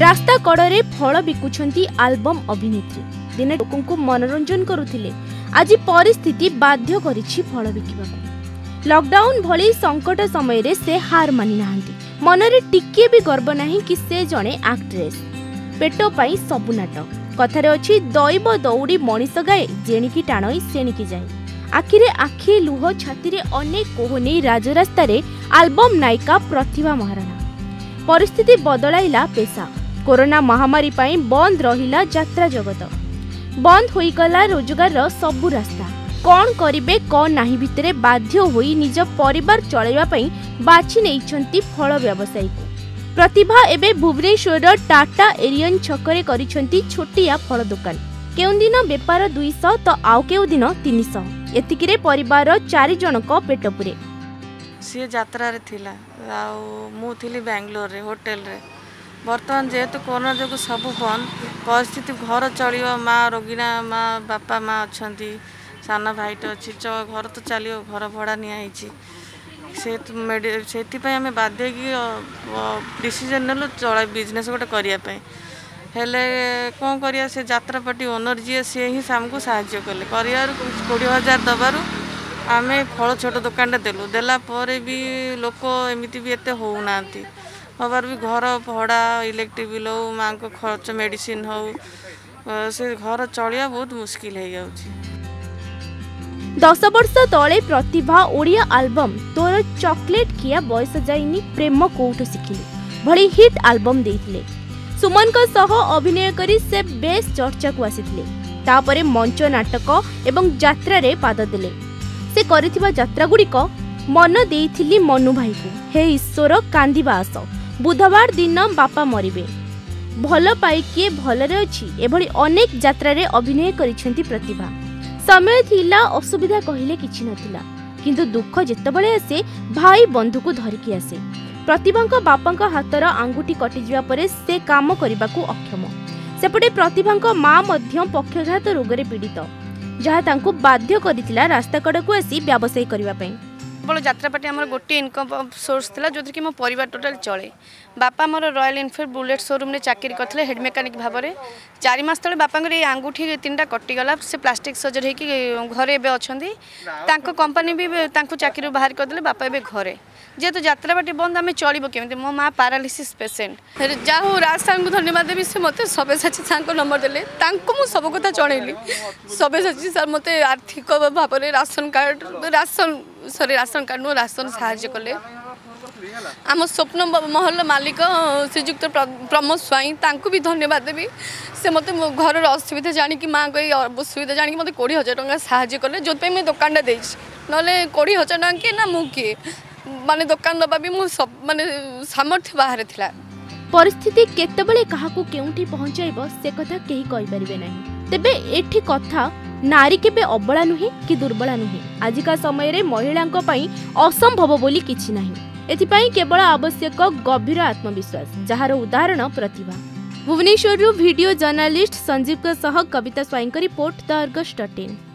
रास्ता कड़े फल बिकुंट आलबम अभिनेत्री दिने लोकों को मनोरंजन करुले आज परिस्थिति बाध्य करिछि फल बिकिबा लॉकडाउन भली संकट समय रे से हार मानि नाहंती मनरे टिके भी गर्व नाही कि से जणे एक्ट्रेस पेट पाई सबु नाटक कथारे अछि दैव दौड़ी मनीष गाए जेणिकी टाणई सेणिकी जाय आखिरे आखि लुह छाती रे अनेक कोहनी राजरास्ता रे आलबम नायिका प्रतिभा महाराणा परिस्थिति बदलाइला पेशा कोरोना महामारी पाई बंद रहिला यात्रा जगत बंद होई गला रोजगार रो सबु रास्ता कौन करिबे कौन नाही भितरे बाध्य होई निज परिवार चलैबा पई बाछि नैछंती फल व्यवसायी प्रतिभा एबे भुवनेश्वर टाटा एरियन छकरे करिसंती छोटिया फल दुकान केउं दिन व्यापार 200 तो आउ केउ दिन 300 एतिकि रे परिवार चारि जनक पेट पुरे से यात्रा रे थिला आ मु थिली बेंगलोर रे होटल रे बर्तमान जेतु कोरोना जको सब बंद परिस्थिति घर चलियो मा रोगिना मा बापा मा अछंती साना भाई तो अच्छी घर तो चलियो घर भड़ा नियाई से आम बाध्य कि डिसीजन नलु चल बिजनेस गोटे करने कौन करिया से यात्रा पार्टी ओनर जी सी ही सामको साहाय्य कले कर 20,000 दबारू आम फल छोट दुकान देलु देलापर भी लोक एमती भी एत हो ना हबार भी घर भड़ा इलेक्ट्रिक बिल हो माँ को खर्च मेडिसिन हो से घर चलिया बहुत मुश्किल हो जाऊँ 10 वर्ष तले प्रतिभा ओडिया आलबम तोर चॉकलेट किया बॉयस जाइनी प्रेम कोठ सिखिले भली हिट आलबम देइथिले सुमन को सह अभिनय करी से बेस चर्चा को आसिथिले तापरे मंच नाटक एवं यात्रा रे पाद देले से करिथिबा यात्रा गुडीको मन देइथिली मनु भाई को हे ईश्वर कांदीवास बुधवार दिन बापा मरिबे भलो पाई के भलरे अछि एभली अनेक यात्रा रे अभिनय करिसेंती प्रतिभा समय थिला असुविधा कहिले किछि नथिला किंतु दुख जेतबळे आसे भाई बंधु को धरिकी आसे प्रतिभांक बापांक हातर आंगुठी कटि जिवा परे से काम करिबाकू अक्षम सेपटे प्रतिभांक मां मध्य पक्षघात रोगरे पीड़ित जहा तांको बाध्य करितिला रास्ता कड़कू आसी व्यवसाय करिवा पई बळ यात्रा पाटी हमर गोटे इनकम सोर्स थिला जोथि कि मो परिवार टोटल चले बापा मोर रॉयल एनफील्ड बुलेट शोरूम रे चाकरी करथले हेड मेकानिक भाबरे 4 मास तले बापा को रे आंगुठी 3टा कटि गला से प्लास्टिक सर्जरी कि घरे बे अछंदी तांको कंपनी भी तांको चाकरी बाहर कर देले बापा बे घरे जेतो यात्रा बाटी बंद आमे चलिबो केमते मो मा पैरालिसिस पेशेंट जाहो राजस्थान को धन्यवाद देबी से मते सबे साची तांको नंबर देले तांको मो सब कथा जणैली सबे साची सर मते आर्थिक भाबरे राशन कार्ड नो राशन सहायता करले आम स्वप्न महल मालिक श्रीजुक्त प्रमोद स्वाई तांको भी धन्यवाद देवी से मत घर असुविधा जानिकी माँ को असुविधा जानिकी मत 20,000 टंका सहायता कले जो मुझे दुकानटा दे ना 20,000 टंका किए ना मु किए माने दुकान दबा भी मो सब माने सामर्थ्य बाहर थिला परिस्थिति केतबेले काहाकू केउठी पहुंचाइबो से कथा केही कहि परिबे नाही तेबे एठी कथा नारी केबे अबला नुहे कि दुर्बला नुहे आजिका समय रे महिलांको पई असंभव बोली किछि नाही एथिपाई केवल आवश्यक गभीर आत्मविश्वास जार उदाहरण प्रतिभा भुवनेश्वर वीडियो जर्नालीस्ट संजीव के सह Kavita Swain report the Argus 13।